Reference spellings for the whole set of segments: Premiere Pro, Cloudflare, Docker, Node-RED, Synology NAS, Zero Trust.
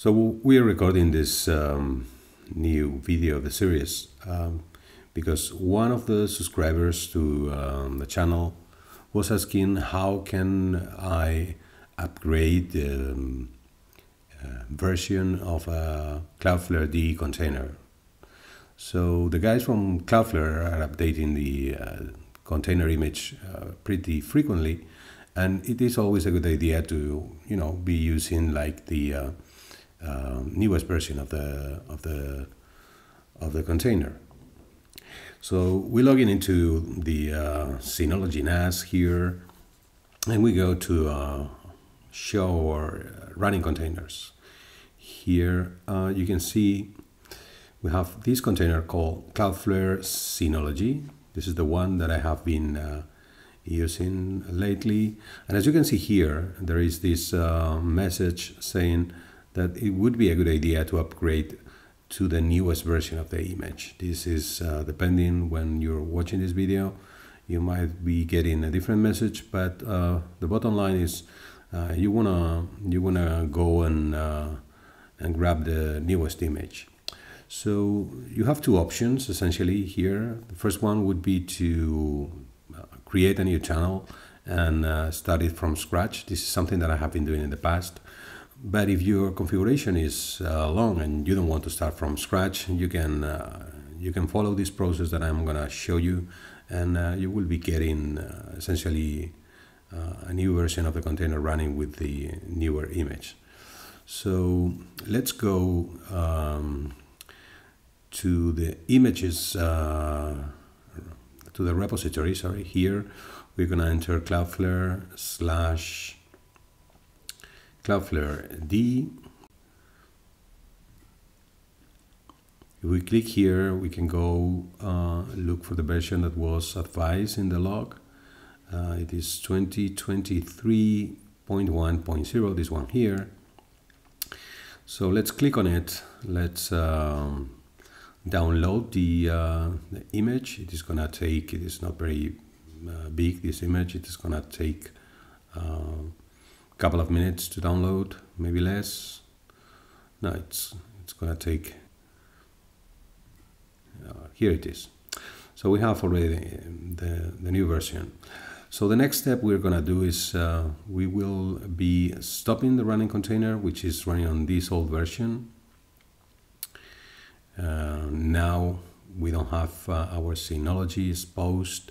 So we are recording this new video of the series because one of the subscribers to the channel was asking how can I upgrade the version of a Cloudflare DE container. So the guys from Cloudflare are updating the container image pretty frequently, and it is always a good idea to be using like the newest version of the container. So we log in into the Synology NAS here, and we go to show or running containers. Here you can see we have this container called Cloudflare Synology. This is the one that I have been using lately, and as you can see here, there is this message saying that it would be a good idea to upgrade to the newest version of the image. This is depending when you're watching this video, you might be getting a different message, but the bottom line is you wanna go and grab the newest image. So you have two options essentially here. The first one would be to create a new channel and start it from scratch. This is something that I have been doing in the past. But if your configuration is long and you don't want to start from scratch, you can follow this process that I'm gonna show you, and you will be getting essentially a new version of the container running with the newer image. So let's go to the images, to the repository. Sorry, here we're gonna enter Cloudflare D. If we click here, we can go look for the version that was advised in the log. It is 2023.1.0, this one here. So let's click on it. Let's download the image. It is gonna take, it is not very big, this image. It is gonna take couple of minutes to download, maybe less. No, it's gonna take, here it is. So we have already the new version. So the next step we're gonna do is we will be stopping the running container, which is running on this old version. Now we don't have our Synology exposed.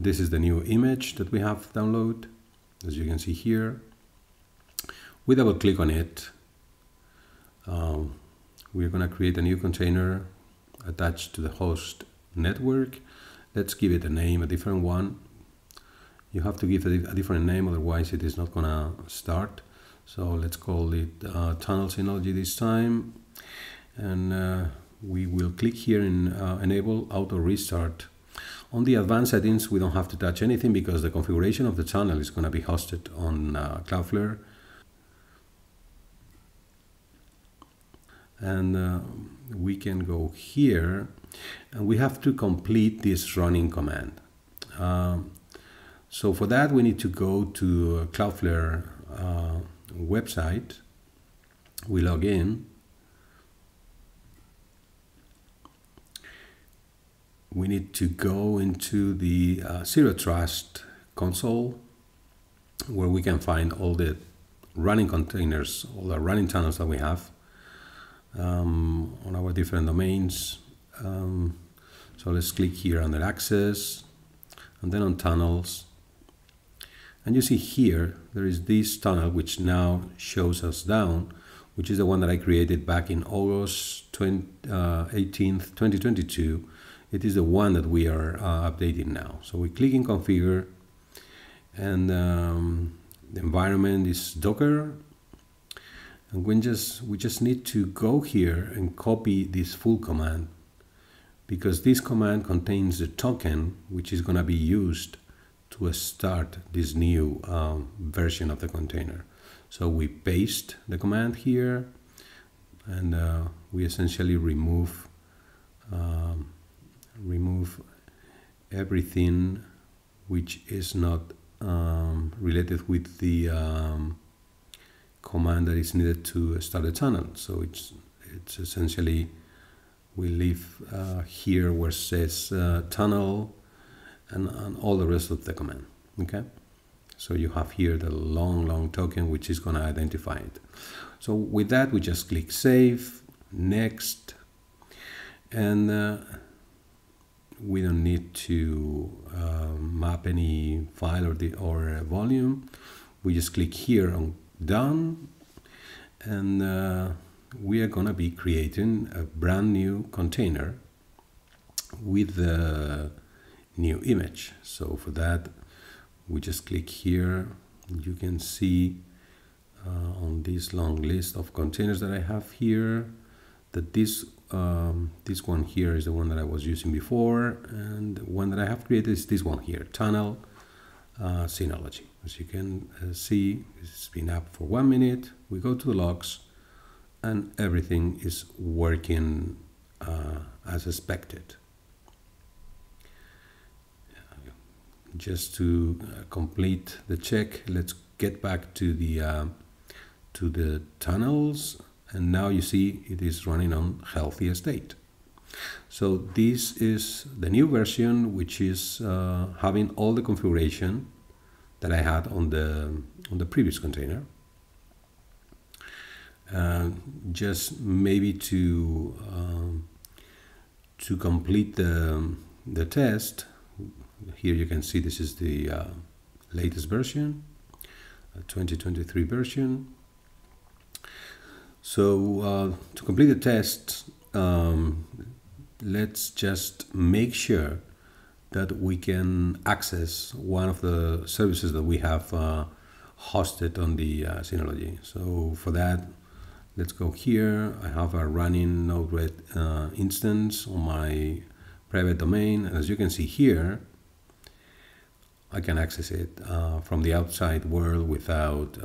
This is the new image that we have downloaded, as you can see here. We double click on it. We're gonna create a new container attached to the host network. Let's give it a name, a different one. You have to give it a different name, otherwise it is not gonna start. So let's call it Tunnel Synology this time. And we will click here and enable auto restart. On the advanced settings, we don't have to touch anything because the configuration of the channel is going to be hosted on Cloudflare. And we can go here, and we have to complete this running command. So for that, we need to go to Cloudflare website. We log in. We need to go into the Zero Trust console, where we can find all the running containers, all the running channels that we have on our different domains. So let's click here under access and then on tunnels. And you see here, there is this tunnel which now shows us down, which is the one that I created back in August 18th, 2022. It is the one that we are updating now. So we click in configure, and the environment is Docker, and we just need to go here and copy this full command, because this command contains the token which is going to be used to start this new version of the container. So we paste the command here, and we essentially remove everything which is not related with the command that is needed to start a tunnel. So it's essentially, we leave here where it says tunnel and all the rest of the command, okay? So you have here the long token, which is gonna identify it. So with that, we just click save, next, and we don't need to map any file or volume. We just click here on done, and we are gonna be creating a brand new container with the new image. So for that, we just click here. You can see on this long list of containers that I have here that this one here is the one that I was using before, and the one that I have created is this one here, tunnel Synology. As you can see, it's been up for 1 minute. We go to the logs and everything is working as expected. Just to complete the check, let's get back to the tunnels, and now you see it is running on healthy state. So this is the new version, which is having all the configuration that I had on the previous container. Just maybe to complete the test. Here you can see this is the latest version, 2023 version. So to complete the test, let's just make sure that we can access one of the services that we have hosted on the Synology. So for that, let's go here. I have a running Node-RED instance on my private domain, and as you can see here, I can access it from the outside world without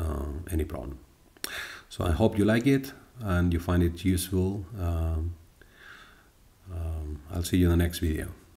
any problem. So I hope you like it and you find it useful. I'll see you in the next video.